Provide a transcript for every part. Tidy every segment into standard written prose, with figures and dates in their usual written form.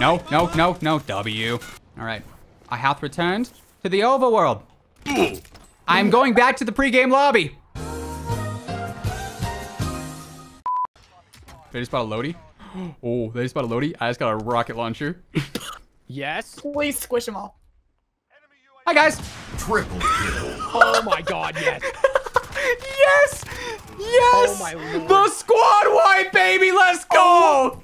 No, no, no, no, W. All right, I hath returned to the overworld. I'm going back to the pre-game lobby. They just bought a loadie. Oh, they just bought a loadie. I just got a rocket launcher. Yes. Please squish them all. Hi, guys. Triple kill. Oh my God, yes. Yes. Yes. Oh my Lord. The squad wipe, baby. Let's go.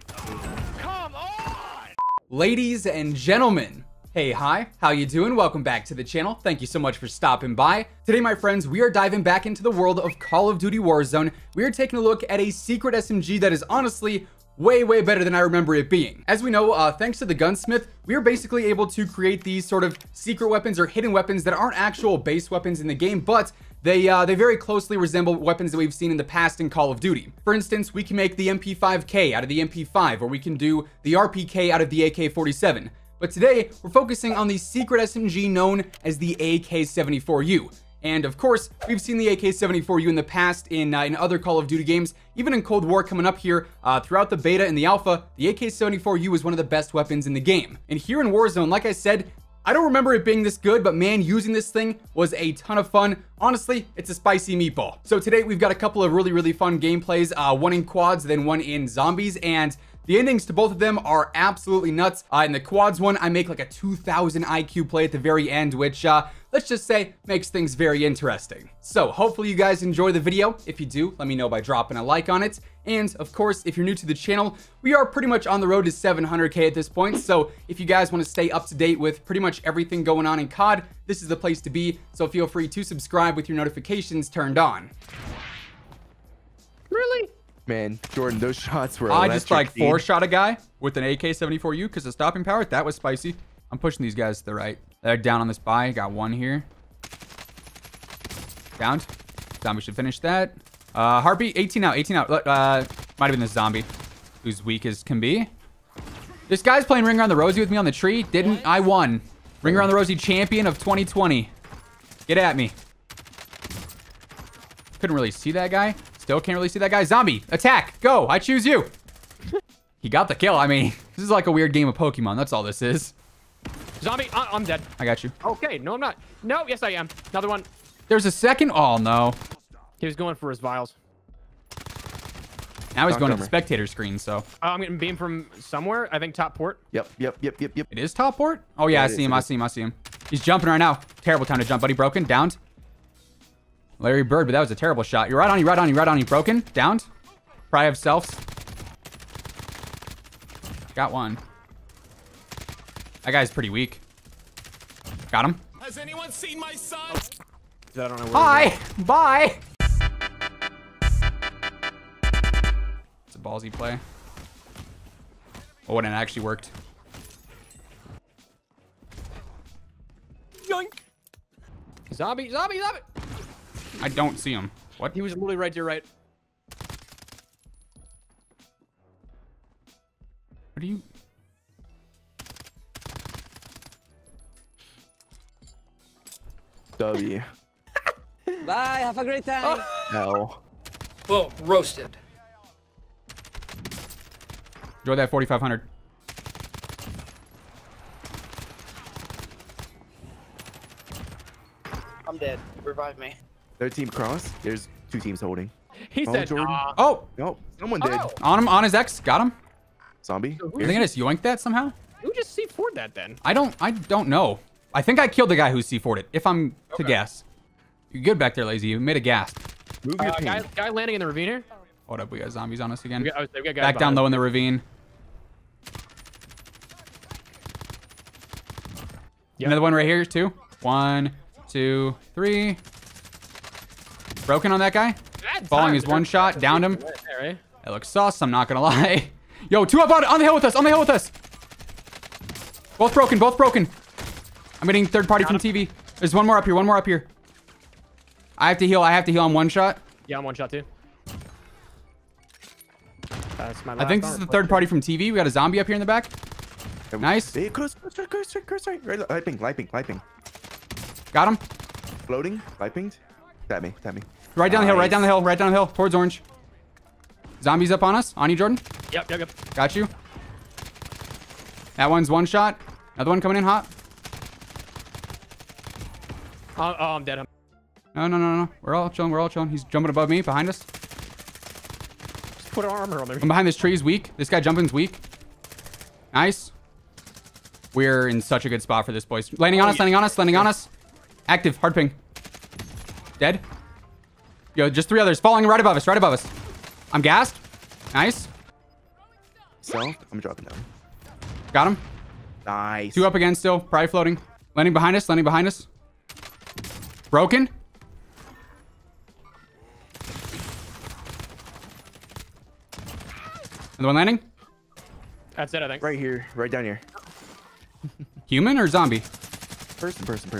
Come on. Ladies and gentlemen. Hey, hi, how you doing? Welcome back to the channel. Thank you so much for stopping by. Today, my friends, we are diving back into the world of Call of Duty Warzone. We are taking a look at a secret SMG that is honestly way better than I remember it being. As we know, thanks to the gunsmith, we are basically able to create these sort of secret weapons or hidden weapons that aren't actual base weapons in the game, but they very closely resemble weapons that we've seen in the past in Call of Duty. For instance, we can make the MP5K out of the MP5, or we can do the RPK out of the AK-47. But today, we're focusing on the secret SMG known as the AK-74U. And of course, we've seen the AK-74U in the past in other Call of Duty games, even in Cold War coming up here. Throughout the beta and the alpha, the AK-74U was one of the best weapons in the game. And here in Warzone, like I said, I don't remember it being this good, but man, using this thing was a ton of fun. Honestly, it's a spicy meatball. So today, we've got a couple of really fun gameplays, one in quads, then one in zombies, and the endings to both of them are absolutely nuts. In the quads one, I make like a 2000 IQ play at the very end, which let's just say makes things very interesting. So hopefully you guys enjoy the video. If you do, let me know by dropping a like on it. And of course, if you're new to the channel, we are pretty much on the road to 700K at this point. So if you guys want to stay up to date with pretty much everything going on in COD, this is the place to be. So feel free to subscribe with your notifications turned on. Really? Man, Jordan, those shots were electric. I just like four-shot a guy with an AK-74U because of stopping power. That was spicy. I'm pushing these guys to the right. They're down on this buy. Got one here. Downed. Zombie should finish that. Heartbeat, 18 out, 18 out. Might have been the zombie who's weak as can be. This guy's playing Ring Around the Rosie with me on the tree. Didn't I won. Ring Around the Rosie champion of 2020. Get at me. Couldn't really see that guy. Still can't really see that guy. Zombie, attack, go, I choose you. He got the kill. I mean, this is like a weird game of Pokemon. That's all this is. Zombie, I'm dead. I got you. Okay, no, I'm not. No, yes, I am. Another one. There's a second. Oh, no. He was going for his vials. Now he's going to the spectator screen, so. I'm getting beamed from somewhere. I think top port. Yep. It is top port? Oh, yeah, I see him. I see him. I see him. He's jumping right now. Terrible time to jump, buddy. Broken, downed. Larry Bird, but that was a terrible shot. You're right on you, right on you, right on you. Broken, downed. Pry of selves. Got one. That guy's pretty weak. Got him. Has anyone seen my son? I don't know where. Bye. Bye. It's a ballsy play. Oh, and it actually worked. Yoink. Zombie, zombie, zombie. I don't see him. What? He was literally right to your right. What are you? W. Bye. Have a great time. Oh. No. Well, roasted. Enjoy that 4500. I'm dead. Revive me. Their team cross. There's two teams holding. He said, nah. Oh, no, someone did. Oh. On him, on his X. Got him. Zombie. So I think I just yoinked that somehow. Who just C4'd that then? I don't know. I think I killed the guy who C4'd it, if I'm to guess. You're good back there, Lazy. You made a gasp. Move your team. Guy landing in the ravine here. Hold up, we got zombies on us again. We got back down low in the ravine. Yep. Another one right here, too. One, two, three. Broken on that guy. Following his one shot. Downed him. That looks sauce. I'm not going to lie. Yo, two up on the hill with us. On the hill with us. Both broken. Both broken. I'm getting third party from TV. There's one more up here. One more up here. I have to heal. I have to heal on one shot. Yeah, I'm one shot too. That's my last. I think this is the third party from TV. We got a zombie up here in the back. Nice. Light ping. Light ping. Light ping. Got him. Floating. Light pinged. Tap me, tap me. Right down the hill, right down the hill, right down the hill, towards orange. Zombies up on us. On you, Jordan. Yep. Got you. That one's one shot. Another one coming in hot. Oh, I'm dead. No. We're all chilling. He's jumping above me, behind us. Just put armor on there. I'm behind this tree. He's weak. This guy jumping's weak. Nice. We're in such a good spot for this, boys. Landing on us, landing on us. Active. Hard ping. Dead. Yo, just three others. Falling right above us, I'm gassed. Nice. So, I'm dropping down. Got him. Nice. Two up again still. Probably floating. Landing behind us, Broken. Another one landing. That's it, I think. Right here. Right down here. Human or zombie? Person.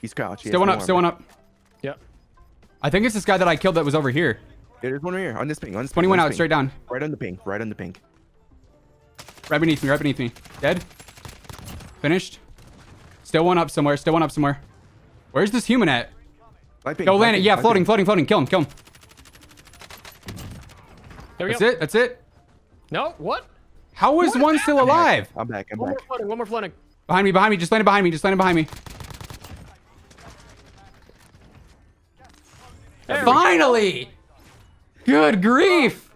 He's crouched. Still one up. Yep. I think it's this guy that I killed that was over here. Yeah, there's one right here. On this ping. 21 out. Straight down. Right on the ping. Right beneath me. Dead. Finished. Still one up somewhere. Where's this human at? Go land it. Yeah, floating. Kill him. There we go. That's it. No. What? How is one still alive? I'm back. One more flooding. Behind me. Just landed behind me. Finally. Good grief.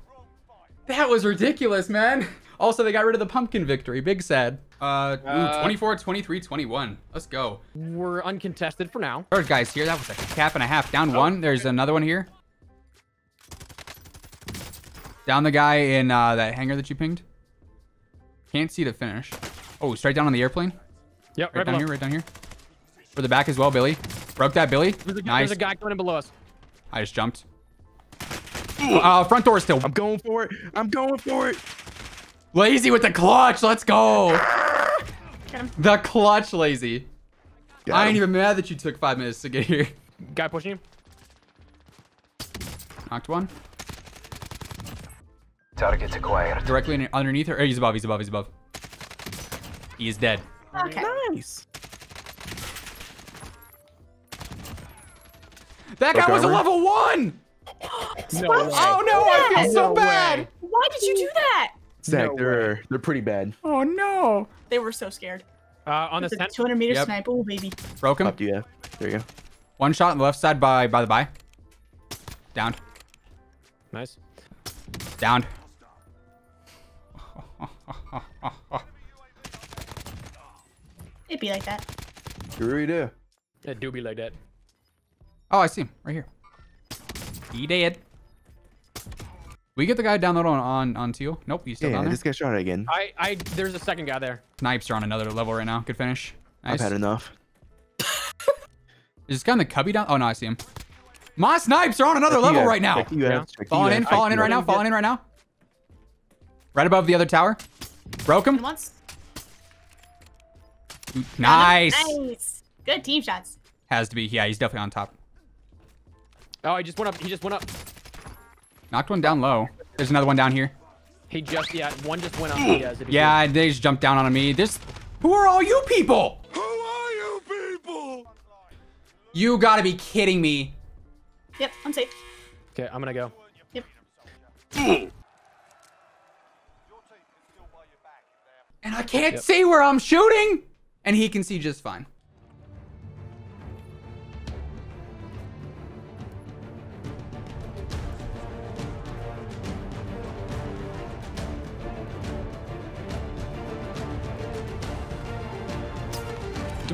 That was ridiculous, man. Also, they got rid of the pumpkin victory. Big sad. 24, 23, 21. Let's go. We're uncontested for now. Third guy's here. That was like a cap and a half. Down one. There's another one here. Down the guy in that hangar that you pinged. Can't see the finish. Oh, straight down on the airplane. Yep, right down here, For the back as well, Billy. Broke that, Billy. Nice. There's a guy coming in below us. I just jumped. Front door still. I'm going for it. Lazy with the clutch. Let's go. The clutch, Lazy. I ain't even mad that you took 5 minutes to get here. Guy pushing you. Knocked one. Target's acquired. Directly underneath her. He's above. He is dead. Okay. Nice. That guy was a level one. No oh no! I feel so bad. Why did you do that? Zach, they're pretty bad. Oh no! They were so scared. On the 200 meter sniper, oh baby. Broke him. Up, yeah. There you go. One shot on the left side by the by. Down. Nice. Down. It'd be like that. You really do. It do be like that. Oh, I see him right here. He dead. We get the guy down low on teal. Nope, he's still down there. This guy shot again. There's a second guy there. Snipes are on another level right now. Good finish. Nice. I've had enough. Is this guy in the cubby down? Oh no, I see him. My snipes are on another level right now. Falling in right now. Right above the other tower. Broke him. Nice. Good team shots. Has to be. Yeah, he's definitely on top. Oh, he just went up. Knocked one down low. There's another one down here. He just, one just went up. Yeah, they just jumped down on me. Who are all you people? You gotta be kidding me. Yep, I'm safe. Okay, I'm gonna go. Yep. And I can't see where I'm shooting. And he can see just fine.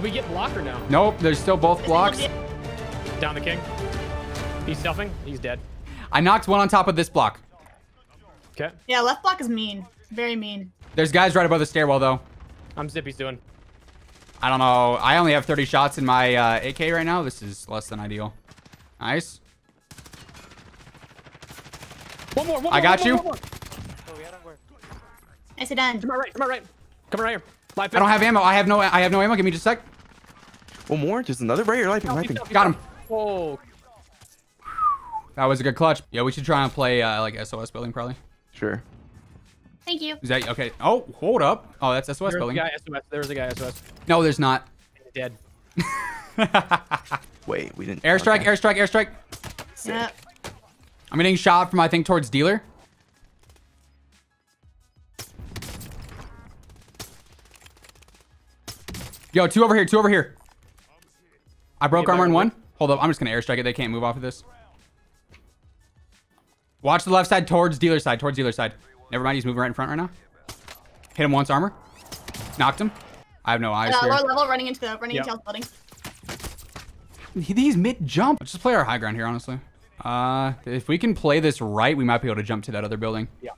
We get blocker now. Nope, they're still both blocks. Down the king. He's stuffing. He's dead. I knocked one on top of this block. Okay. Yeah, left block is mean. Very mean. There's guys right above the stairwell though. I'm Zippy's doing. I don't know. I only have 30 shots in my AK right now. This is less than ideal. Nice. One more. I got you. I said done. Come right. Come right here. I don't have ammo. I have no ammo. Give me just a sec. One more, just another right here. Got him. Oh, that was a good clutch. Yeah, we should try and play like SOS building probably. Sure. Thank you. Is that okay? Oh, hold up. Oh, that's SOS building. There's a guy SOS. No, there's not. He's dead. Wait, we didn't. Airstrike! Okay. Airstrike! Sick. Yeah. I'm getting shot from I think towards dealer. Yo, two over here, two over here. I broke armor in one. Hold up, I'm just gonna airstrike it. They can't move off of this. Watch the left side towards dealer side, towards dealer side. Never mind, he's moving right in front right now. Hit him once, armor. Knocked him. I have no eyes here. Lower level, running into the tail building. He's mid jump. Let's just play our high ground here, honestly. If we can play this right, we might be able to jump to that other building. Yeah.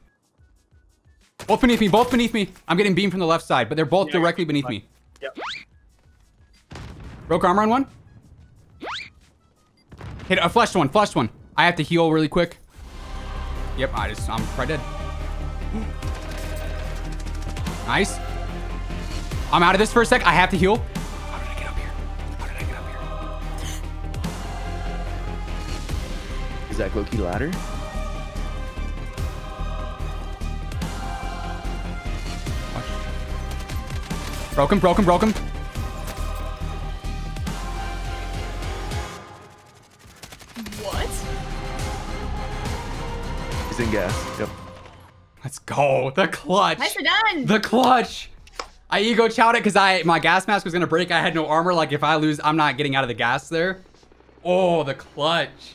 Both beneath me, both beneath me. I'm getting beamed from the left side, but they're both directly beneath me. Yep. Broke armor on one. Hit a fleshed one, fleshed one. I have to heal really quick. Yep, I'm probably dead. Nice. I'm out of this for a sec. I have to heal. How did I get up here? How did I get up here? Is that Loki ladder? Broke him, broke him, broke him. What? He's in gas. Yep. Let's go. The clutch. Nice, you're done. The clutch. I ego chowed it because my gas mask was gonna break. I had no armor. Like if I lose, I'm not getting out of the gas there. Oh, the clutch.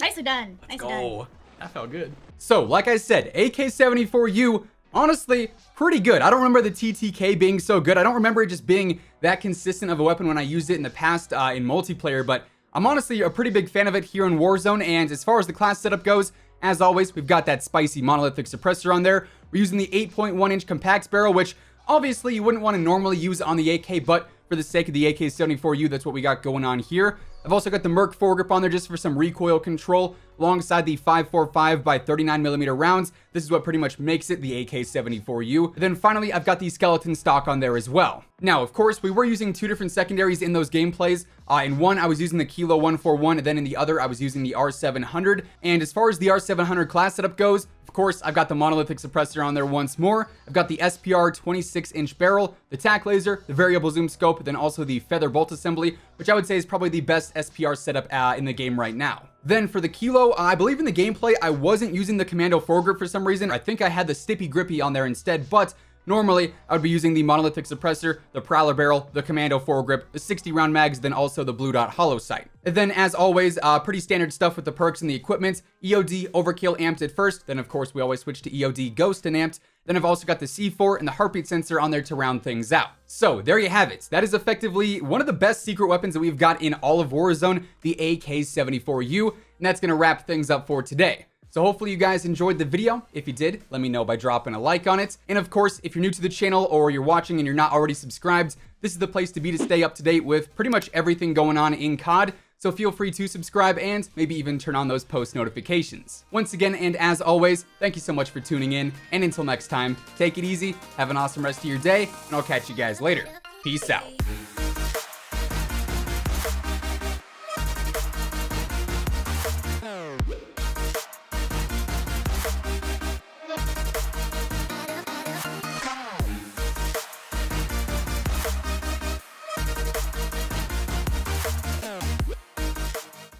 Nicely done. Let's go. That felt good. So, like I said, AK-74U. Honestly, pretty good. I don't remember the TTK being so good. I don't remember it just being that consistent of a weapon when I used it in the past in multiplayer, but I'm honestly a pretty big fan of it here in Warzone. And as far as the class setup goes, as always, we've got that spicy monolithic suppressor on there. We're using the 8.1 inch compact barrel, which obviously you wouldn't want to normally use on the AK, but for the sake of the AK-74U, that's what we got going on here. I've also got the Merc foregrip on there just for some recoil control alongside the 5.45 by 39 millimeter rounds. This is what pretty much makes it the AK-74U. Then finally, I've got the skeleton stock on there as well. Now, of course, we were using two different secondaries in those gameplays. In one, I was using the Kilo 141, and then in the other, I was using the R700. And as far as the R700 class setup goes, of course, I've got the monolithic suppressor on there once more. I've got the SPR 26 inch barrel, the tack laser, the variable zoom scope, then also the feather bolt assembly, which I would say is probably the best SPR setup in the game right now. Then for the Kilo, I believe in the gameplay, I wasn't using the commando foregrip for some reason. I think I had the stippy grippy on there instead, but normally I would be using the monolithic suppressor, the Prowler Barrel, the commando foregrip, the 60 round mags, then also the Blue Dot hollow sight. And then as always, pretty standard stuff with the perks and the equipment, EOD, Overkill, Amped at first. Then of course, we always switch to EOD, Ghost, and Amped. Then I've also got the C4 and the Heartbeat Sensor on there to round things out. So there you have it. That is effectively one of the best secret weapons that we've got in all of Warzone, the AK-74U. And that's gonna wrap things up for today. So hopefully you guys enjoyed the video. If you did, let me know by dropping a like on it. And of course, if you're new to the channel or you're watching and you're not already subscribed, this is the place to be to stay up to date with pretty much everything going on in COD. So feel free to subscribe and maybe even turn on those post notifications. Once again, and as always, thank you so much for tuning in. And until next time, take it easy, have an awesome rest of your day, and I'll catch you guys later. Peace out.